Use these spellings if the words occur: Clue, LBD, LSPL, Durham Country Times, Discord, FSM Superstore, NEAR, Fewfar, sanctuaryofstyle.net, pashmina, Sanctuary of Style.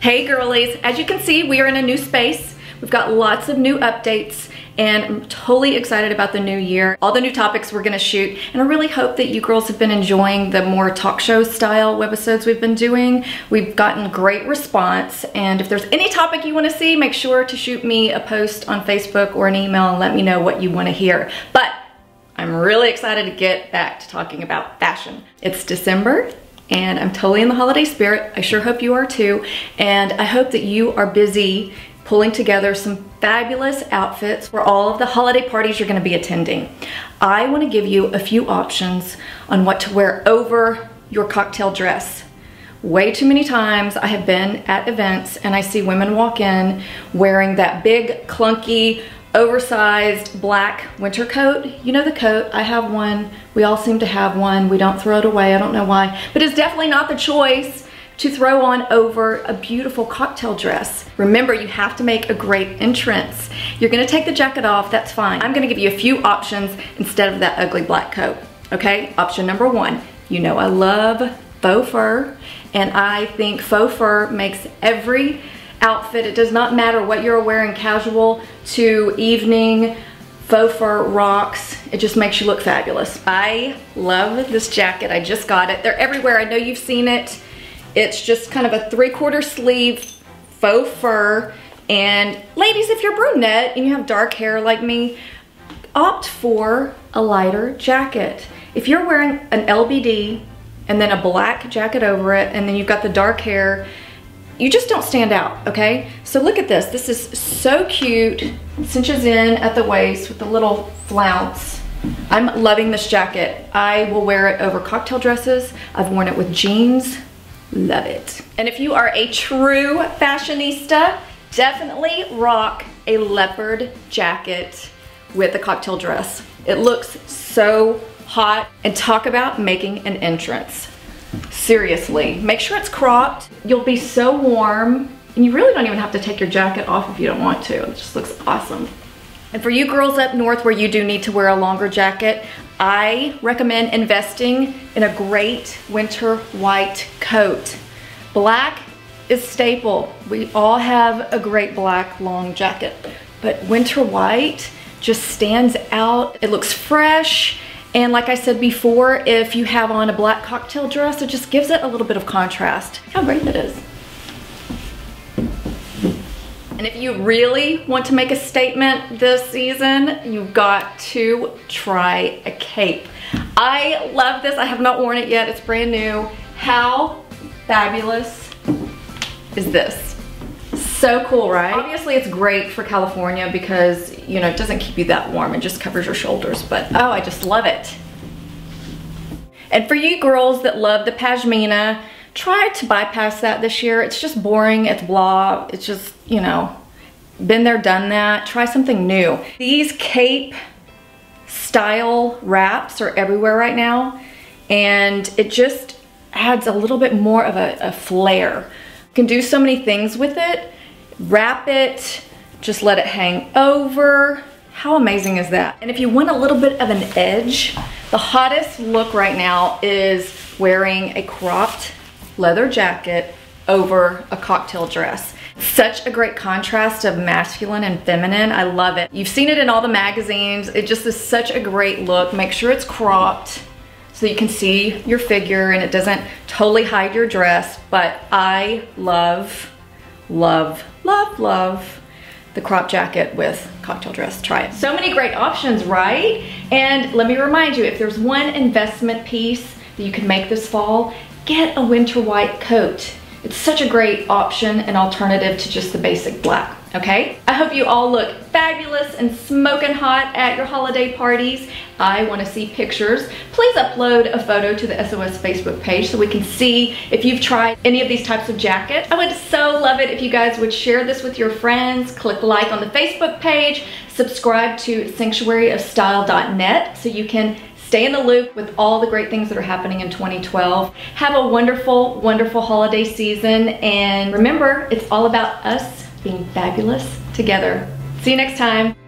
Hey girlies, as you can see, we are in a new space. We've got lots of new updates and I'm totally excited about the new year. All the new topics we're gonna shoot, and I really hope that you girls have been enjoying the more talk show style webisodes we've been doing. We've gotten great response, and if there's any topic you wanna see, make sure to shoot me a post on Facebook or an email and let me know what you wanna hear. But I'm really excited to get back to talking about fashion. It's December. And I'm totally in the holiday spirit. I sure hope you are too. And I hope that you are busy pulling together some fabulous outfits for all of the holiday parties you're gonna be attending. I wanna give you a few options on what to wear over your cocktail dress. Way too many times I have been at events and I see women walk in wearing that big, clunky, oversized black winter coat. You know the coat, I have one, we all seem to have one, we don't throw it away, I don't know why, but it's definitely not the choice to throw on over a beautiful cocktail dress. Remember, you have to make a great entrance. You're gonna take the jacket off, that's fine. I'm gonna give you a few options instead of that ugly black coat, okay? Option number one, you know I love faux fur, and I think faux fur makes every outfit. It does not matter what you're wearing, casual to evening, faux fur rocks. It just makes you look fabulous. I love this jacket. I just got it. They're everywhere. I know you've seen it. It's just kind of a 3/4 sleeve faux fur. And ladies, if you're brunette and you have dark hair like me, opt for a lighter jacket. If you're wearing an LBD and then a black jacket over it, and then you've got the dark hair, you just don't stand out, okay? So look at this. This is so cute. It cinches in at the waist with the little flounce. I'm loving this jacket. I will wear it over cocktail dresses. I've worn it with jeans. Love it. And if you are a true fashionista, definitely rock a leopard jacket with a cocktail dress. It looks so hot. And talk about making an entrance. Seriously, make sure it's cropped. You'll be so warm, and you really don't even have to take your jacket off if you don't want to. It just looks awesome. And for you girls up north where you do need to wear a longer jacket, I recommend investing in a great winter white coat. Black is staple. We all have a great black long jacket, but winter white just stands out. It looks fresh. And like I said before, if you have on a black cocktail dress, it just gives it a little bit of contrast. How great that is. And if you really want to make a statement this season, you've got to try a cape. I love this. I have not worn it yet. It's brand new. How fabulous is this? So cool, right? Obviously it's great for California because, you know, it doesn't keep you that warm. It just covers your shoulders, but oh, I just love it. And for you girls that love the pashmina, try to bypass that this year. It's just boring, it's blah, it's just, you know, been there, done that. Try something new. These cape style wraps are everywhere right now, and it just adds a little bit more of a flair. You can do so many things with it. Wrap it, just let it hang over. How amazing is that? And if you want a little bit of an edge, the hottest look right now is wearing a cropped leather jacket over a cocktail dress. Such a great contrast of masculine and feminine. I love it. You've seen it in all the magazines. It just is such a great look. Make sure it's cropped so you can see your figure and it doesn't totally hide your dress. But I love, love, love, love the crop jacket with cocktail dress. Try it. So many great options, right? And let me remind you, if there's one investment piece that you can make this fall, get a winter white coat. It's such a great option and alternative to just the basic black, okay? I hope you all look fabulous and smoking hot at your holiday parties. I wanna see pictures. Please upload a photo to the SOS Facebook page so we can see if you've tried any of these types of jackets. I would so love it if you guys would share this with your friends, click like on the Facebook page, subscribe to sanctuaryofstyle.net so you can stay in the loop with all the great things that are happening in 2012. Have a wonderful, wonderful holiday season. And remember, it's all about us being fabulous together. See you next time.